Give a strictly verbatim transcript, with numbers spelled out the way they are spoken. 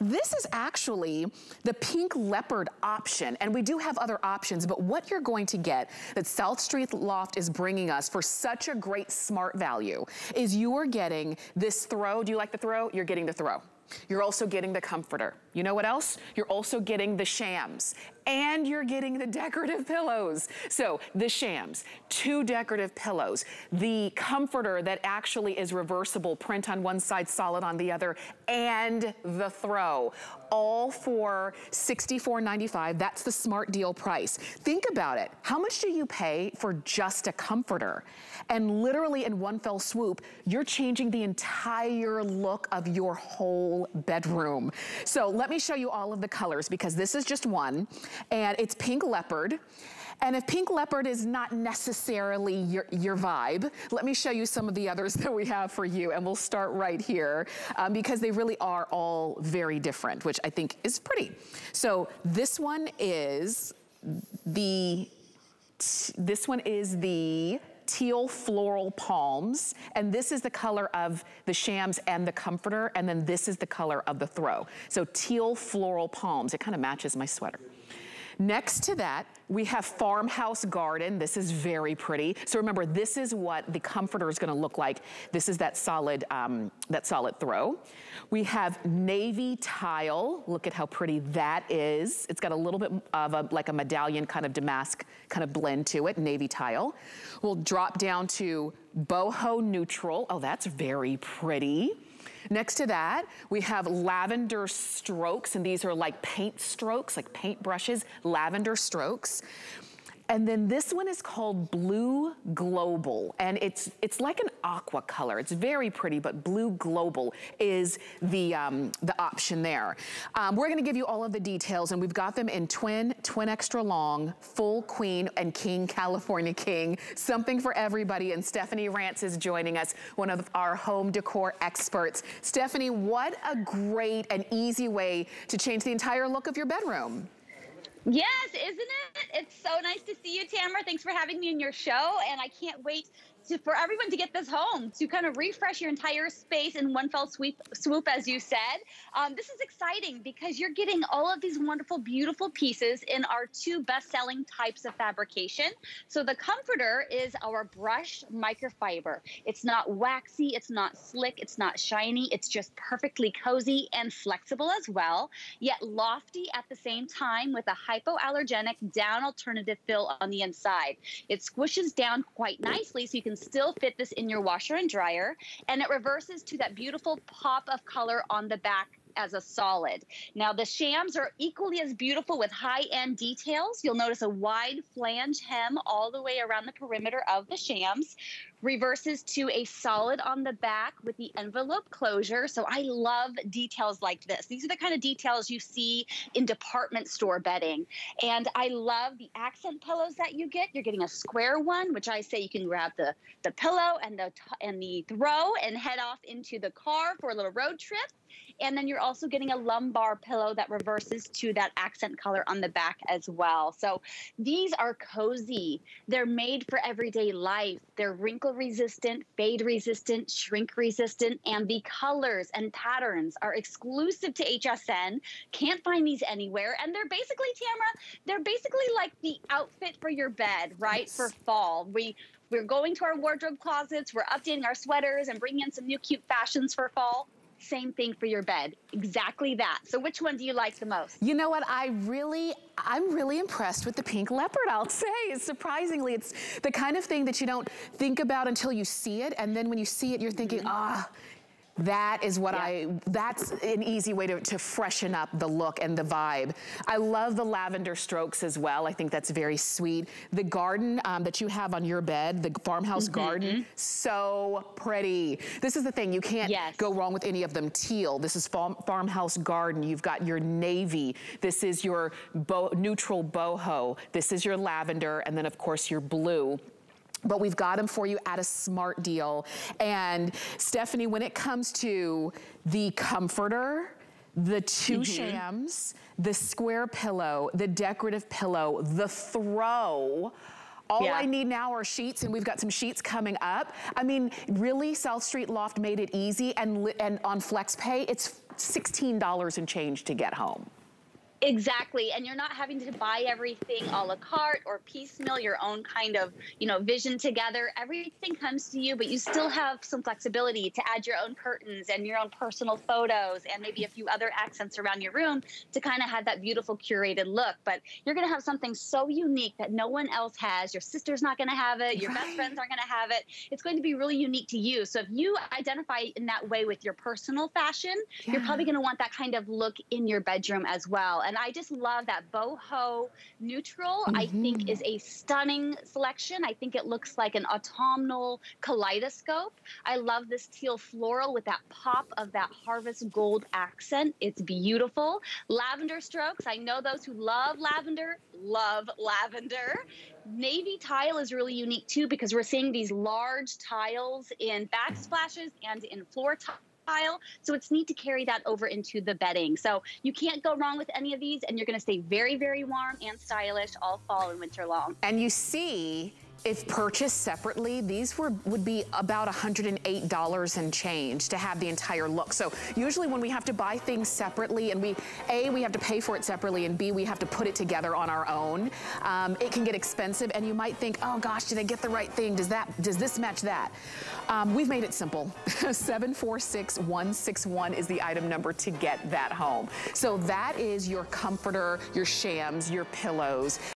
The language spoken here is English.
This is actually the pink leopard option, and we do have other options, but what you're going to get that South Street Loft is bringing us for such a great smart value is you are getting this throw. Do you like the throw? You're getting the throw. You're also getting the comforter. You know what else? You're also getting the shams. And you're getting the decorative pillows. So the shams, two decorative pillows, the comforter that actually is reversible, print on one side, solid on the other, and the throw. All for sixty-four ninety-five. That's the smart deal price. Think about it. How much do you pay for just a comforter? And literally in one fell swoop, you're changing the entire look of your whole bedroom. So let me show you all of the colors, because this is just one. And it's pink leopard. And if pink leopard is not necessarily your, your vibe, let me show you some of the others that we have for you. And we'll start right here um, because they really are all very different, which I think is pretty. So this one is the, this one is the teal floral palms, and this is the color of the shams and the comforter, and then this is the color of the throw. So teal floral palms, it kind of matches my sweater. Next to that, we have farmhouse garden. This is very pretty. So remember, this is what the comforter is going to look like. This is that solid, um, that solid throw. We have navy tile. Look at how pretty that is. It's got a little bit of a, like a medallion kind of damask kind of blend to it, navy tile. We'll drop down to boho neutral. Oh, that's very pretty. Next to that, we have lavender strokes, and these are like paint strokes, like paint brushes, lavender strokes. And then this one is called Blue Global, and it's it's like an aqua color. It's very pretty, but Blue Global is the, um, the option there. Um, we're gonna give you all of the details, and we've got them in twin, twin extra long, full queen, and king, California king. Something for everybody, and Stephanie Rance is joining us, one of our home decor experts. Stephanie, what a great and easy way to change the entire look of your bedroom. Yes, isn't it? It's so nice to see you, Tamara. Thanks for having me in your show, and I can't wait to, for everyone to get this home, to kind of refresh your entire space in one fell sweep, swoop, as you said. Um, this is exciting because you're getting all of these wonderful, beautiful pieces in our two best-selling types of fabrication. So the comforter is our brushed microfiber. It's not waxy, it's not slick, it's not shiny, it's just perfectly cozy and flexible as well, yet lofty at the same time with a hypoallergenic down alternative fill on the inside. It squishes down quite nicely so you can still fit this in your washer and dryer, and it reverses to that beautiful pop of color on the back as a solid. Now the shams are equally as beautiful with high-end details. You'll notice a wide flange hem all the way around the perimeter of the shams. Reverses to a solid on the back with the envelope closure. So I love details like this. These are the kind of details you see in department store bedding. And I love the accent pillows that you get. You're getting a square one, which I say you can grab the, the pillow and the, and the throw and head off into the car for a little road trip. And then you're also getting a lumbar pillow that reverses to that accent color on the back as well. So these are cozy. They're made for everyday life. They're wrinkle resistant, fade resistant, shrink resistant, and the colors and patterns are exclusive to H S N. Can't find these anywhere. And they're basically, Tamara, they're basically like the outfit for your bed, right? Yes. For fall. We we're going to our wardrobe closets, we're updating our sweaters and bringing in some new cute fashions for fall. Same thing for your bed, exactly that. So which one do you like the most? You know what, I really, I'm really impressed with the pink leopard, I'll say. It's surprisingly, it's the kind of thing that you don't think about until you see it, and then when you see it, you're thinking, ah, mm-hmm. oh. That is what yeah. I, that's an easy way to, to freshen up the look and the vibe. I love the lavender strokes as well. I think that's very sweet. The garden um, that you have on your bed, the farmhouse mm-hmm. garden, so pretty. This is the thing, you can't yes. go wrong with any of them. Teal, this is farm, farmhouse garden. You've got your navy. This is your bo- neutral boho. This is your lavender. And then of course your blue. But we've got them for you at a smart deal. And Stephanie, when it comes to the comforter, the two mm-hmm. shams, the square pillow, the decorative pillow, the throw, all yeah. I need now are sheets, and we've got some sheets coming up. I mean, really, South Street Loft made it easy, and, and on FlexPay, it's sixteen dollars and change to get home. Exactly, and you're not having to buy everything a la carte or piecemeal your own kind of, you know, vision together. Everything comes to you, but you still have some flexibility to add your own curtains and your own personal photos and maybe a few other accents around your room to kind of have that beautiful curated look. But you're going to have something so unique that no one else has. Your sister's not going to have it. Your right. best friends aren't going to have it. It's going to be really unique to you. So if you identify in that way with your personal fashion, yeah. you're probably going to want that kind of look in your bedroom as well. And I just love that boho neutral, mm-hmm. I think is a stunning selection. I think it looks like an autumnal kaleidoscope. I love this teal floral with that pop of that harvest gold accent. It's beautiful. Lavender strokes. I know those who love lavender, love lavender. Navy tile is really unique too, because we're seeing these large tiles in backsplashes and in floor tiles. So it's neat to carry that over into the bedding. So you can't go wrong with any of these, and you're going to stay very, very warm and stylish all fall and winter long. And you see, if purchased separately, these were would be about one hundred eight dollars and change to have the entire look. So usually when we have to buy things separately, and we, A, we have to pay for it separately, and B, we have to put it together on our own, um, it can get expensive, and you might think, oh gosh, did I get the right thing? Does that, does this match that? Um, we've made it simple. seven four six one six one is the item number to get that home. So that is your comforter, your shams, your pillows.